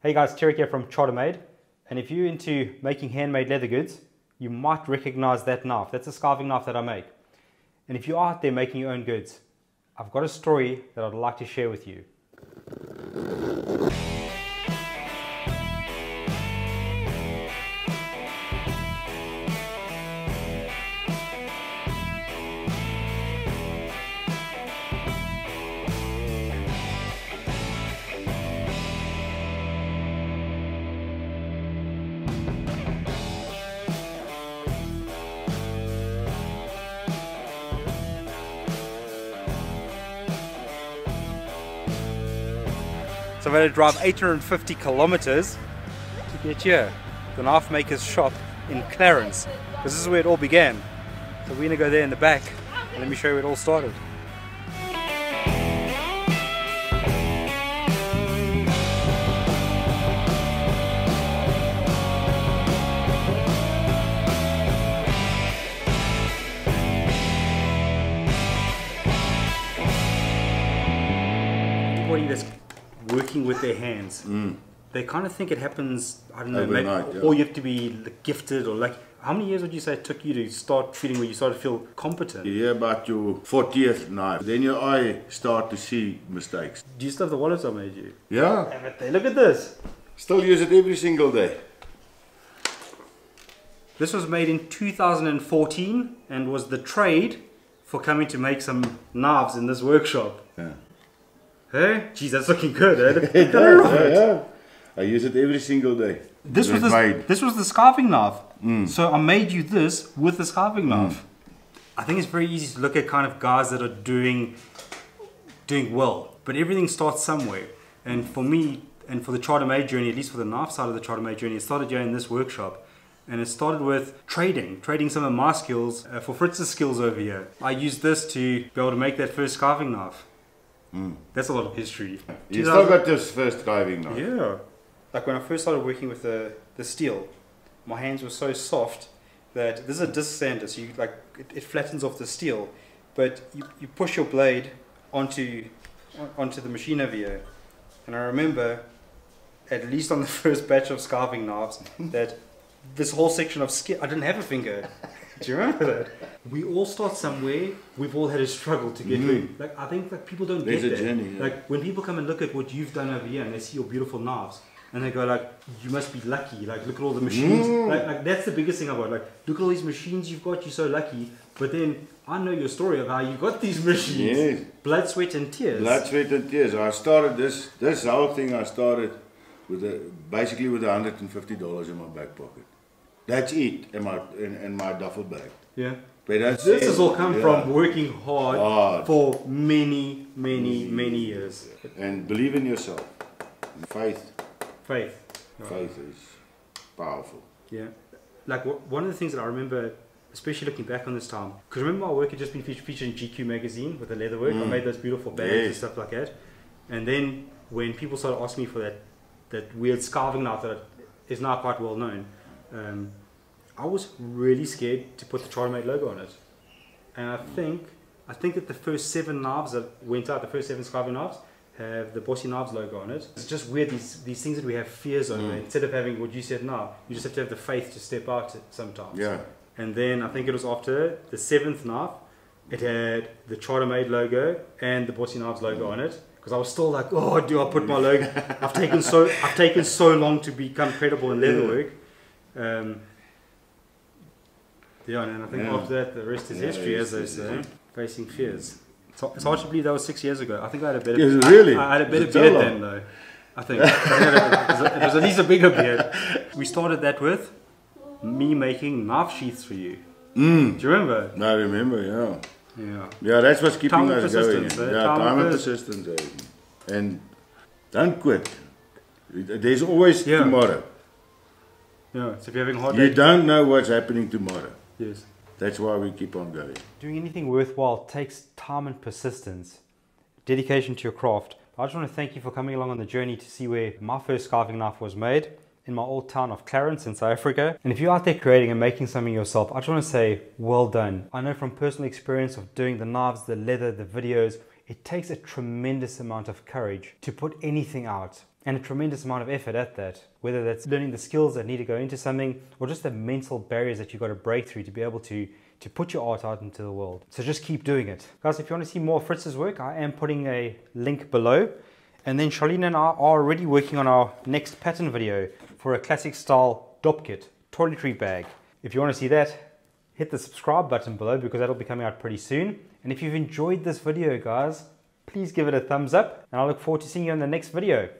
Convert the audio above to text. Hey guys, Terry here from CharterMade, and if you're into making handmade leather goods, you might recognize that knife. That's a scarving knife that I make. And if you are out there making your own goods, I've got a story that I'd like to share with you. So I've had to drive 850 kilometers to get here, the knife maker's shop in Clarens, because this is where it all began. So we're going to go there in the back and let me show you where it all started. Working with their hands, they kind of think it happens. I don't know, maybe, or you have to be gifted or lucky. How many years would you say it took you to start treating where you started to feel competent? You hear about your 40th knife, then your eye start to see mistakes. Do you still have the wallets I made you? Yeah. Look at this. Still use it every single day. This was made in 2014 and was the trade for coming to make some knives in this workshop. Yeah. Hey, geez, that's looking good, eh? Yeah. I use it every single day. This was the scarving knife. So I made you this with the scarving knife. I think it's very easy to look at kind of guys that are doing well, but everything starts somewhere. And for me, and for the CharterMade journey, at least for the knife side of the CharterMade journey, it started here in this workshop. And it started with trading some of my skills for Fritz's skills over here. I used this to be able to make that first scarving knife. That's a lot of history. You still got this first scarving knife. Yeah. Like when I first started working with the steel, my hands were so soft that this is a disc sander, so you like it flattens off the steel, but you push your blade onto the machine over here. And I remember, at least on the first batch of scarving knives, that this whole section of skin, I didn't have a finger. Do you remember that? We all start somewhere. We've all had a struggle to get there. Like I think that people don't get that. Journey, yeah. Like when people come and look at what you've done over here and they see your beautiful knives and they go like, "You must be lucky. Like look at all the machines." Like that's the biggest thing about it. Like look at all these machines you've got. You're so lucky. But then I know your story of how you got these machines. Yes. Blood, sweat, and tears. Blood, sweat, and tears. I started this whole thing. I started with basically with $150 in my back pocket. That's it in my duffel bag. Yeah. But this has all come from working hard for many years. And believe in yourself. Faith. Faith. Right. Faith is powerful. Yeah. Like one of the things that I remember, especially looking back on this time, because remember my work had just been featured in GQ magazine with the leather work. I made those beautiful bags and stuff like that. And then when people started asking me for that weird scarving knife that is now quite well known, I was really scared to put the CharterMade logo on it, and I think that the first 7 knives that went out, the first 7 scarving knives, have the Bossie Knives logo on it. It's just weird, these things that we have fears over, instead of having what you said now, you just have to have the faith to step out sometimes. Yeah. And then I think it was after the 7th knife, it had the CharterMade logo and the Bossie Knives logo on it. Because I was still like, oh, do I put my logo? I've taken so long to become credible in leatherwork. Yeah, and I think after that the rest is history, as they say. Facing fears. It's hard to believe that was 6 years ago. I think I had a better beard. Really? I had a better beard then, though. I think it was at least a bigger beard. We started that with me making knife sheaths for you. Do you remember? I remember, yeah. Yeah. Yeah, that's what's keeping us going. Yeah, time and persistence. And don't quit. There's always tomorrow. Yeah, so if you're having a hard day, you don't know what's happening tomorrow. Yes. That's why we keep on going. Doing anything worthwhile takes time and persistence, dedication to your craft. I just want to thank you for coming along on the journey to see where my first scarving knife was made in my old town of Clarens in South Africa. And if you're out there creating and making something yourself, I just want to say well done. I know from personal experience of doing the knives, the leather, the videos, it takes a tremendous amount of courage to put anything out. and a tremendous amount of effort at that, whether that's learning the skills that need to go into something or just the mental barriers that you've got to break through to be able to put your art out into the world. So just keep doing it. Guys, if you want to see more Fritz's work, I am putting a link below. And then Charlene and I are already working on our next pattern video for a classic style dopkit toiletry bag. If you want to see that, hit the subscribe button below because that'll be coming out pretty soon. And if you've enjoyed this video, guys, please give it a thumbs up, and I look forward to seeing you in the next video.